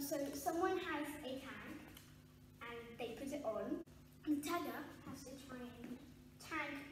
So someone has a tank and they put it on. The tagger has a tiny tank